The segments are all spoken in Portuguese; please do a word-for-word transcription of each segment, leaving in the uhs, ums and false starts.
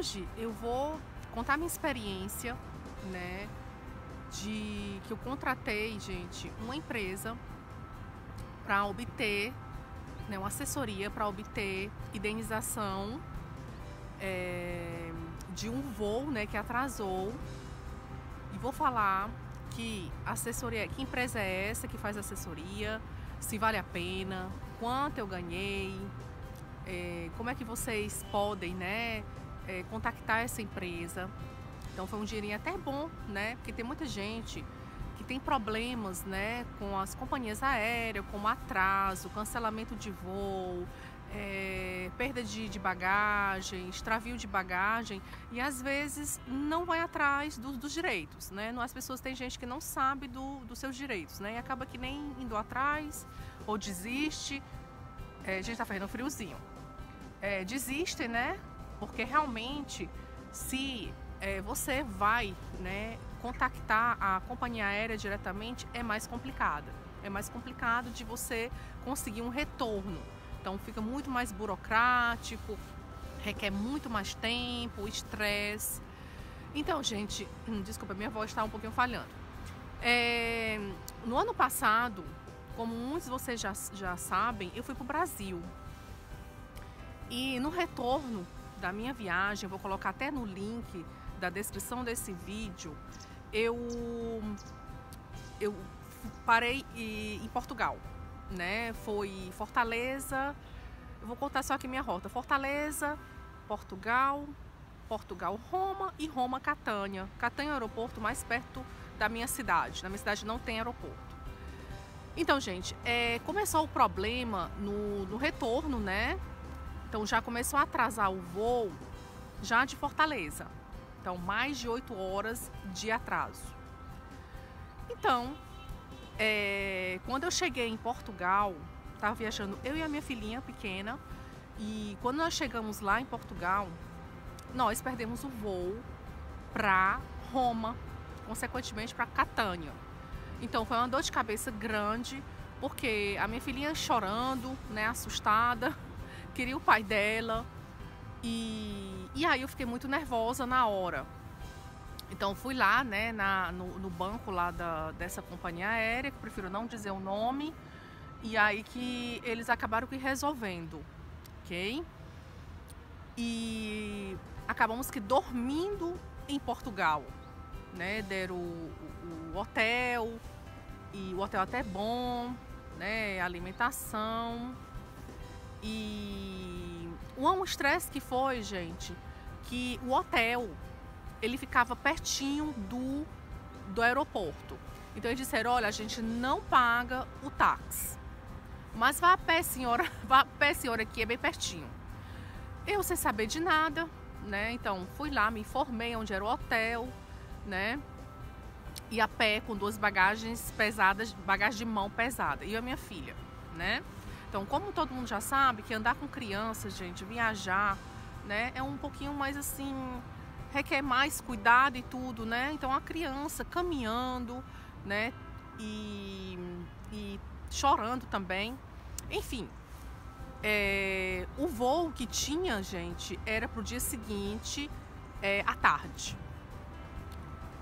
hoje eu vou contar minha experiência, né, de que eu contratei, gente, uma empresa para obter, né, uma assessoria para obter indenização é, de um voo, né, que atrasou. E vou falar que assessoria, que empresa é essa que faz assessoria, se vale a pena, quanto eu ganhei, é, como é que vocês podem, né, é, contactar essa empresa. Então foi um dinheirinho até bom, né, porque tem muita gente que tem problemas, né, com as companhias aéreas, como atraso, cancelamento de voo, é, perda de, de bagagem, extravio de bagagem, e às vezes não vai atrás do, dos direitos, né? As pessoas, tem gente que não sabe do, dos seus direitos, né? E acaba que nem indo atrás ou desiste. É, a gente tá fazendo um friozinho. É, desiste, né? Porque realmente, se é, você vai, né, contactar a companhia aérea diretamente, é mais complicado. É mais complicado de você conseguir um retorno. Então fica muito mais burocrático, requer muito mais tempo, estresse. Então, gente, desculpa, minha voz está um pouquinho falhando. É, no ano passado, como muitos de vocês já, já sabem, eu fui para o Brasil. E no retorno da minha viagem, eu vou colocar até no link da descrição desse vídeo, eu, eu parei em Portugal. Né? Foi Fortaleza, eu vou contar só aqui minha rota: Fortaleza, Portugal, Portugal, Roma e Roma, Catânia. Catânia é o aeroporto mais perto da minha cidade. Na minha cidade não tem aeroporto. Então, gente, é, começou o problema no, no retorno, né? Então já começou a atrasar o voo já de Fortaleza. Então mais de oito horas de atraso. Então, É, quando eu cheguei em Portugal, estava viajando eu e a minha filhinha pequena, e quando nós chegamos lá em Portugal, nós perdemos o voo para Roma, consequentemente para Catânia. Então foi uma dor de cabeça grande, porque a minha filhinha chorando, né, assustada, queria o pai dela, e, e aí eu fiquei muito nervosa na hora. Então fui lá, né, na, no, no banco lá da, dessa companhia aérea, que prefiro não dizer o nome, e aí que eles acabaram que resolvendo, ok? E acabamos que dormindo em Portugal, né? Deram o, o, o hotel, e o hotel até bom, né? Alimentação, e um estresse que foi, gente, que o hotel, ele ficava pertinho do, do aeroporto. Então eles disseram: olha, a gente não paga o táxi, mas vá a pé, senhora, vá a pé, senhora, aqui é bem pertinho. Eu sem saber de nada, né? Então fui lá, me informei onde era o hotel, né? E a pé com duas bagagens pesadas, bagagem de mão pesada, e a minha filha, né? Então, como todo mundo já sabe, que andar com criança, gente, viajar, né, é um pouquinho mais assim, requer mais cuidado e tudo, né? Então a criança caminhando, né? E, e chorando também. Enfim, é, o voo que tinha, gente, era pro dia seguinte, é, à tarde.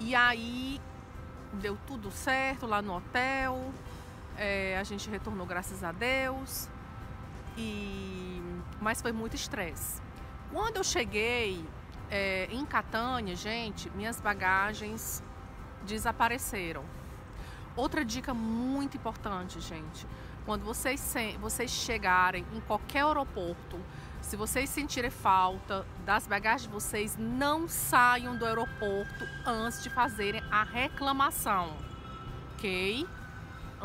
E aí deu tudo certo lá no hotel. É, a gente retornou, graças a Deus. E, mas foi muito estresse. Quando eu cheguei É, em Catânia, gente, minhas bagagens desapareceram. Outra dica muito importante, gente: quando vocês, vocês chegarem em qualquer aeroporto, se vocês sentirem falta das bagagens de vocês, não saiam do aeroporto antes de fazerem a reclamação, ok?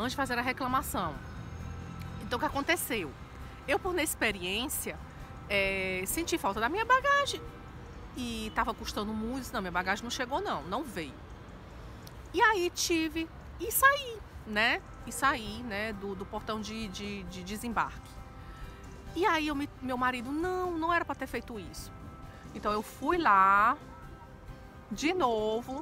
Antes de fazer a reclamação. Então, o que aconteceu? Eu, por inexperiência, é, senti falta da minha bagagem. E tava custando muito, não, minha bagagem não chegou não, não veio. E aí tive, e saí, né? E saí, né, do, do portão de, de, de desembarque. E aí eu me, meu marido, não, não era para ter feito isso. Então eu fui lá, de novo,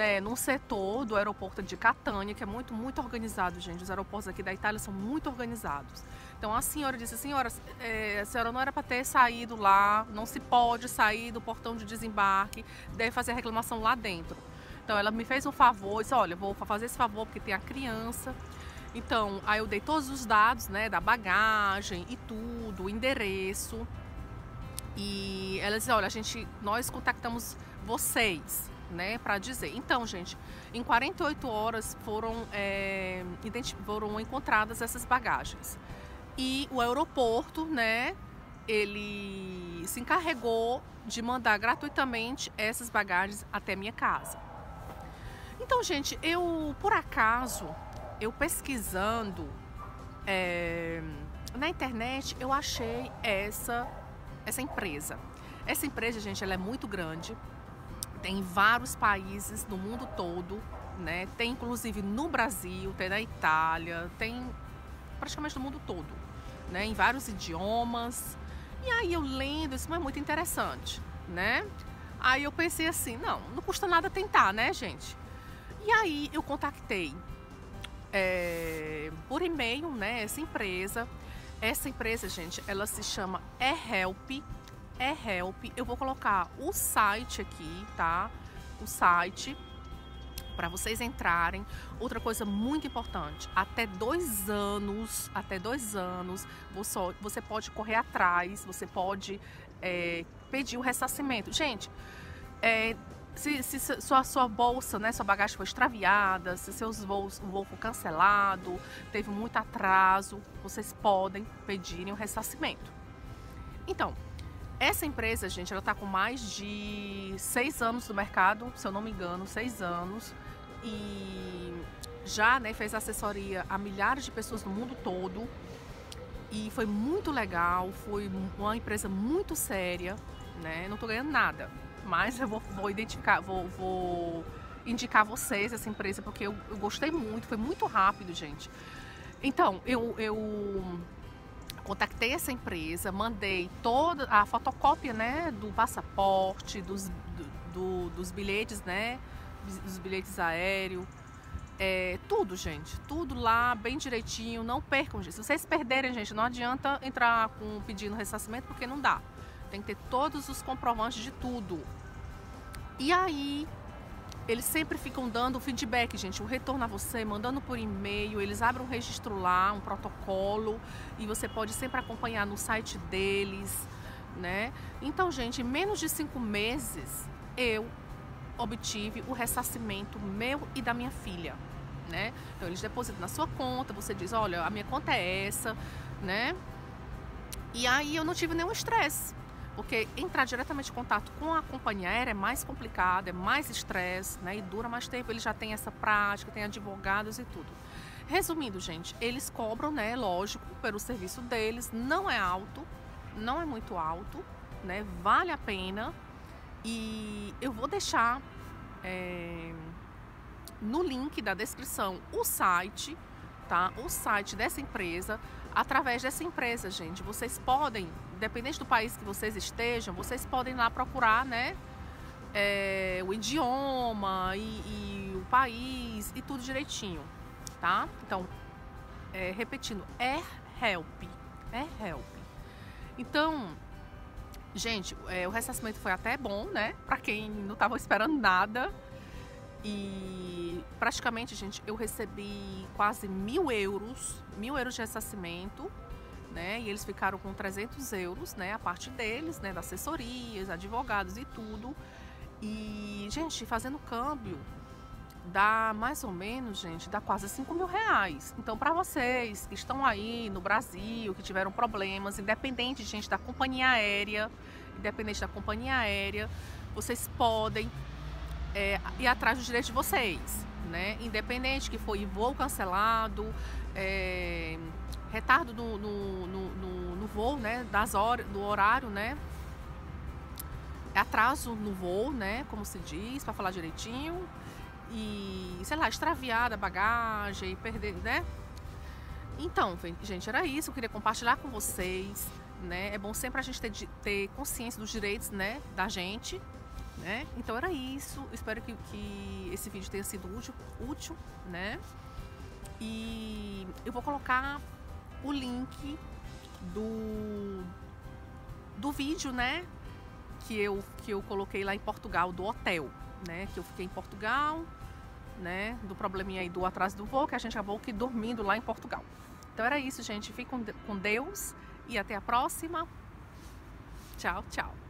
né, num setor do aeroporto de Catânia, que é muito, muito organizado, gente. Os aeroportos aqui da Itália são muito organizados. Então a senhora disse, senhora, é, a senhora não era para ter saído lá, não se pode sair do portão de desembarque, deve fazer a reclamação lá dentro. Então ela me fez um favor, disse, olha, vou fazer esse favor porque tem a criança. Então, aí eu dei todos os dados, né, da bagagem e tudo, o endereço. E ela disse, olha, a gente, nós contactamos vocês, né, para dizer. Então, gente, em quarenta e oito horas foram, é, foram encontradas essas bagagens. E o aeroporto, né, ele se encarregou de mandar gratuitamente essas bagagens até minha casa. Então, gente, eu, por acaso, eu pesquisando é, na internet, eu achei essa, essa empresa. Essa empresa, gente, ela é muito grande. Tem vários países do mundo todo, né? Tem inclusive no Brasil, tem na Itália, tem praticamente no mundo todo, né? Em vários idiomas. E aí eu lendo, isso é muito interessante, né? Aí eu pensei assim, não, não custa nada tentar, né, gente? E aí eu contactei é, por e-mail, né, essa empresa. Essa empresa, gente, ela se chama AirHelp. AirHelp, eu vou colocar o site aqui, tá? O site para vocês entrarem. Outra coisa muito importante, até dois anos, até dois anos, você pode correr atrás, você pode é, pedir o ressarcimento. Gente, é, se, se sua, sua bolsa, né, sua bagagem foi extraviada, se seus voos, o voo foi cancelado, teve muito atraso, vocês podem pedirem o ressarcimento. Então, essa empresa, gente, ela está com mais de seis anos no mercado, se eu não me engano, seis anos. E já, né, fez assessoria a milhares de pessoas no mundo todo. E foi muito legal, foi uma empresa muito séria, né? Não tô ganhando nada, mas eu vou, vou identificar, vou, vou indicar vocês essa empresa, porque eu, eu gostei muito, foi muito rápido, gente. Então, eu... eu contactei essa empresa, mandei toda a fotocópia, né, do passaporte, dos, do, dos bilhetes, né, dos bilhetes aéreos, é, tudo, gente, tudo lá bem direitinho, não percam, gente. Se vocês perderem, gente, não adianta entrar com pedindo ressarcimento, porque não dá, tem que ter todos os comprovantes de tudo. E aí, eles sempre ficam dando feedback, gente, o retorno a você, mandando por e-mail, eles abrem um registro lá, um protocolo, e você pode sempre acompanhar no site deles, né? Então, gente, em menos de cinco meses, eu obtive o ressarcimento meu e da minha filha, né? Então, eles depositam na sua conta, você diz, olha, a minha conta é essa, né? E aí, eu não tive nenhum estresse. Porque entrar diretamente em contato com a companhia aérea é mais complicado, é mais estresse, né? E dura mais tempo, eles já têm essa prática, tem advogados e tudo. Resumindo, gente, eles cobram, né, lógico, pelo serviço deles, não é alto, não é muito alto, né? Vale a pena. E eu vou deixar é, no link da descrição o site, tá? O site dessa empresa. Através dessa empresa, gente, vocês podem, independente do país que vocês estejam, vocês podem lá procurar, né, é, o idioma e, e o país e tudo direitinho, tá? Então, é, repetindo, AirHelp, AirHelp. Então, gente, é, o ressarcimento foi até bom, né, pra quem não estava esperando nada. E praticamente, gente, eu recebi quase mil euros, mil euros de ressarcimento, né? E eles ficaram com trezentos euros, né? A parte deles, né? Das assessorias, advogados e tudo. E, gente, fazendo câmbio, dá mais ou menos, gente, dá quase cinco mil reais. Então, para vocês que estão aí no Brasil, que tiveram problemas, independente, gente, da companhia aérea, independente da companhia aérea, vocês podem... É, e atrás dos direitos de vocês, né? Independente que foi voo cancelado, é, retardo no, no, no, no, no voo, né? Das horas, do horário, né? Atraso no voo, né? Como se diz, para falar direitinho. E, sei lá, extraviada a bagagem, perder, né? Então, gente, era isso. Eu queria compartilhar com vocês, né? É bom sempre a gente ter, ter consciência dos direitos, né? Da gente. Né? Então era isso, espero que, que esse vídeo tenha sido útil, útil, né? E eu vou colocar o link do, do vídeo, né, que eu, que eu coloquei lá em Portugal, do hotel, né, que eu fiquei em Portugal, né, do probleminha aí do atraso do voo, que a gente acabou aqui dormindo lá em Portugal. Então era isso, gente. Fiquem com Deus e até a próxima. Tchau, tchau.